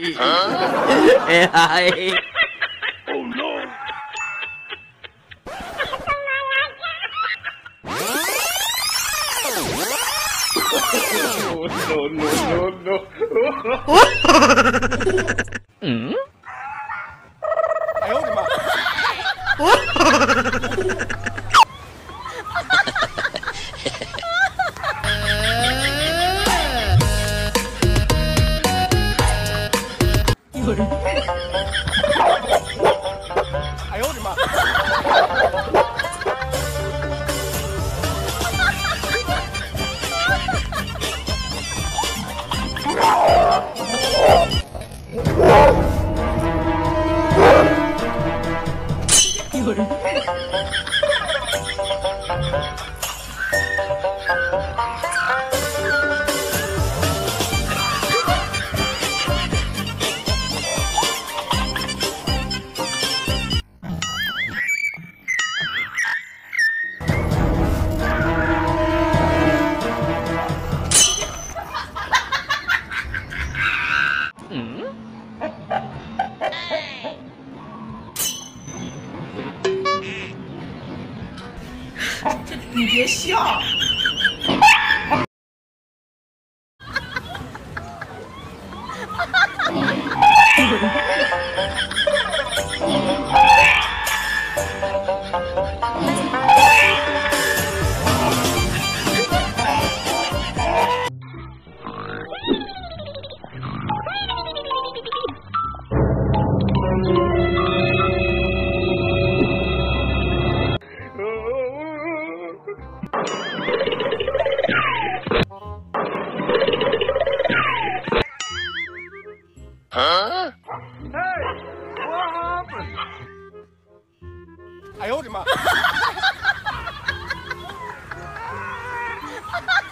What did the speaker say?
Oh no. No, no, no, no. ¿Mm? I owed him up.